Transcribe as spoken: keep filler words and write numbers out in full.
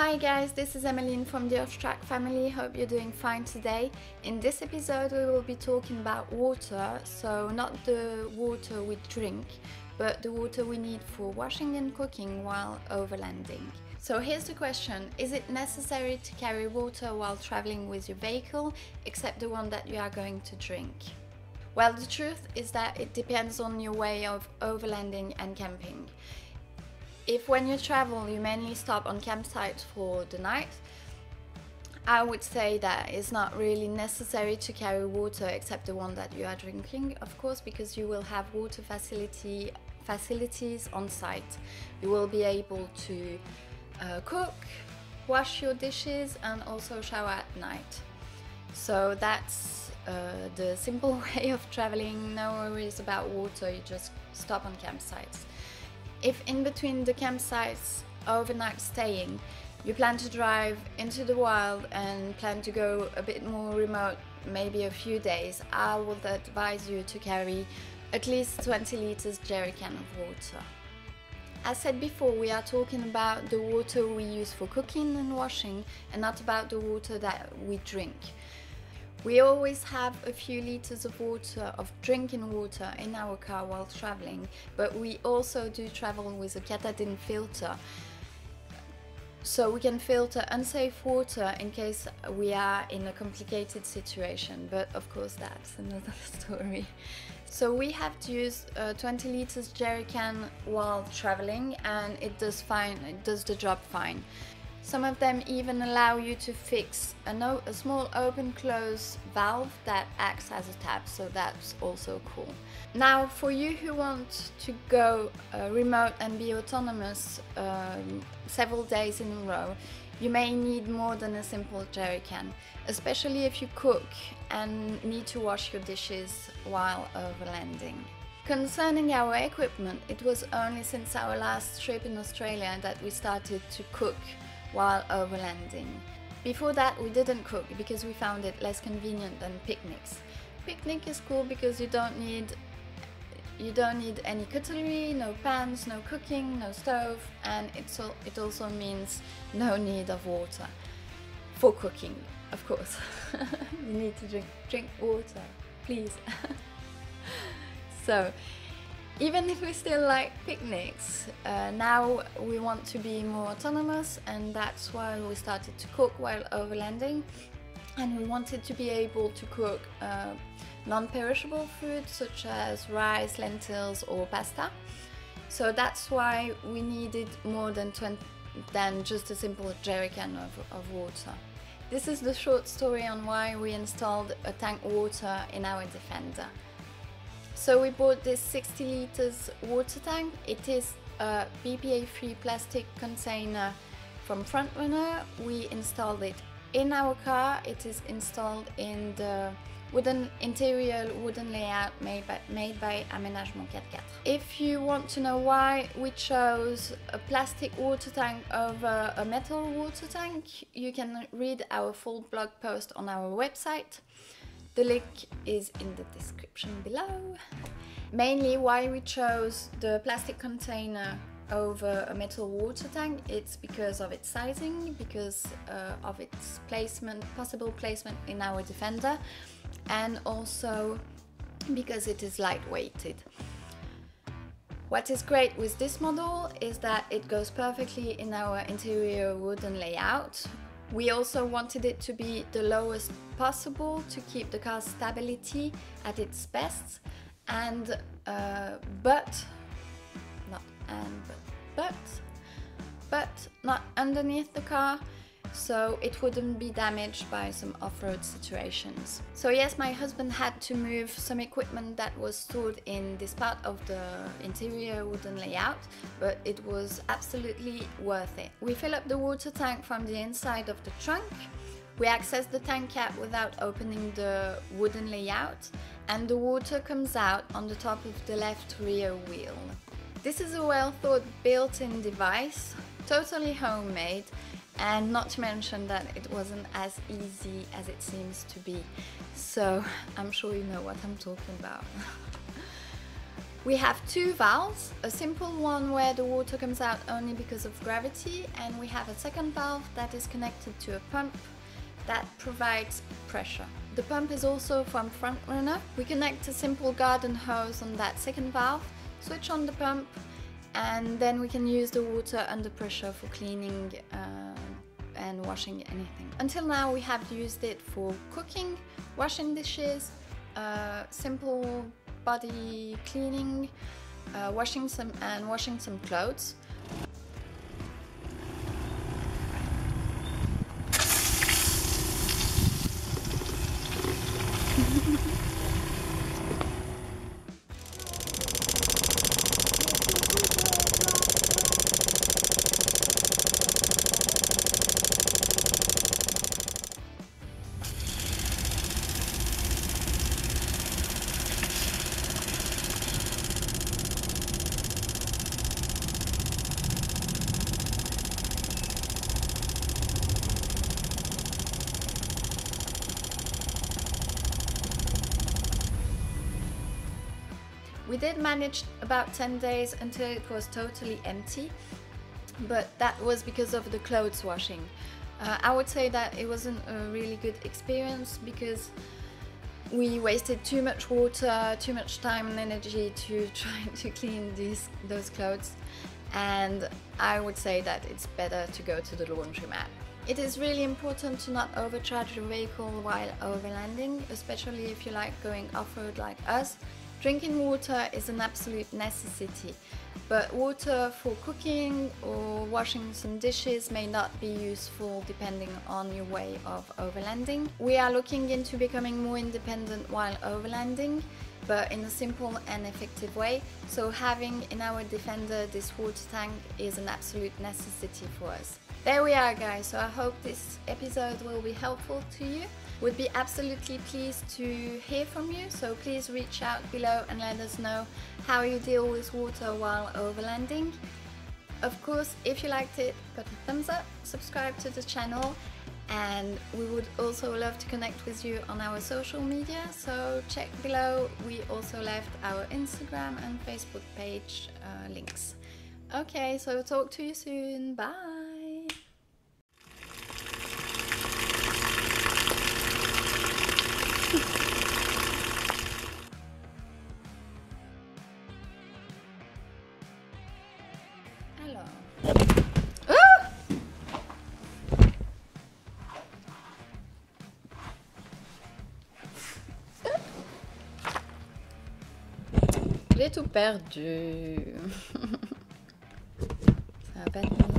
Hi guys, this is Emeline from the Off-Track Family. Hope you're doing fine today. In this episode we will be talking about water, so not the water we drink, but the water we need for washing and cooking while overlanding. So here's the question: is it necessary to carry water while traveling with your vehicle, except the one that you are going to drink? Well, the truth is that it depends on your way of overlanding and camping. If when you travel you mainly stop on campsites for the night, I would say that it's not really necessary to carry water except the one that you are drinking, of course, because you will have water facility facilities on site. You will be able to uh, cook, wash your dishes and also shower at night. So that's uh, the simple way of traveling. No worries about water, you just stop on campsites. If in between the campsites overnight staying, you plan to drive into the wild and plan to go a bit more remote, maybe a few days, I would advise you to carry at least twenty liters jerrycan of water. As said before, we are talking about the water we use for cooking and washing and not about the water that we drink. We always have a few litres of water, of drinking water, in our car while travelling, but we also do travel with a Katadyn filter, so we can filter unsafe water in case we are in a complicated situation, but of course that's another story. So we have to use a twenty litres jerrycan while travelling and it does fine, it does the job fine. Some of them even allow you to fix a, no, a small open-close valve that acts as a tap, so that's also cool. Now, for you who want to go uh, remote and be autonomous um, several days in a row, you may need more than a simple jerrycan, especially if you cook and need to wash your dishes while overlanding. Concerning our equipment, it was only since our last trip in Australia that we started to cook while overlanding. Before that we didn't cook because we found it less convenient than picnics. Picnic is cool because you don't need you don't need any cutlery, no pans, no cooking, no stove, and it's all, it also means no need of water for cooking, of course. You need to drink drink water, please. So even if we still like picnics, uh, now we want to be more autonomous, and that's why we started to cook while overlanding. And we wanted to be able to cook uh, non-perishable food such as rice, lentils or pasta. So that's why we needed more than, than just a simple jerrycan of, of water. This is the short story on why we installed a tank water in our Defender. So we bought this sixty liters water tank. It is a B P A-free plastic container from Front Runner. We installed it in our car. It is installed in the wooden interior wooden layout made by, made by Aménagement four by four. If you want to know why we chose a plastic water tank over a metal water tank, you can read our full blog post on our website. The link is in the description below. Mainly why we chose the plastic container over a metal water tank, it's because of its sizing, because uh, of its placement, possible placement in our Defender, and also because it is lightweighted. What is great with this model is that it goes perfectly in our interior wooden layout. We also wanted it to be the lowest possible to keep the car's stability at its best, and uh, but not and but, but but not underneath the car, so it wouldn't be damaged by some off-road situations. So yes, my husband had to move some equipment that was stored in this part of the interior wooden layout, but it was absolutely worth it. We fill up the water tank from the inside of the trunk. We access the tank cap without opening the wooden layout, and the water comes out on the top of the left rear wheel. This is a well thought built-in device, totally homemade, and not to mention that it wasn't as easy as it seems to be, so I'm sure you know what I'm talking about. We have two valves, a simple one where the water comes out only because of gravity, and we have a second valve that is connected to a pump that provides pressure. The pump is also from Front Runner. We connect a simple garden hose on that second valve, switch on the pump, and then we can use the water under pressure for cleaning uh, and washing anything. Until now we have used it for cooking, washing dishes, uh, simple body cleaning, uh, washing some and washing some clothes. We did manage about ten days until it was totally empty, but that was because of the clothes washing. Uh, I would say that it wasn't a really good experience because we wasted too much water, too much time and energy to try to clean these those clothes, and I would say that it's better to go to the laundromat. It is really important to not overcharge your vehicle while overlanding, especially if you like going off-road like us. Drinking water is an absolute necessity, but water for cooking or washing some dishes may not be useful depending on your way of overlanding. We are looking into becoming more independent while overlanding, but in a simple and effective way, so having in our Defender this water tank is an absolute necessity for us. There we are, guys, so I hope this episode will be helpful to you. Would be absolutely pleased to hear from you, so please reach out below and let us know how you deal with water while overlanding. Of course, if you liked it, put a thumbs up, subscribe to the channel, and we would also love to connect with you on our social media, so check below. We also left our Instagram and Facebook page uh, links. Okay, so talk to you soon, bye! J'ai tout perdu. Ça va pas être...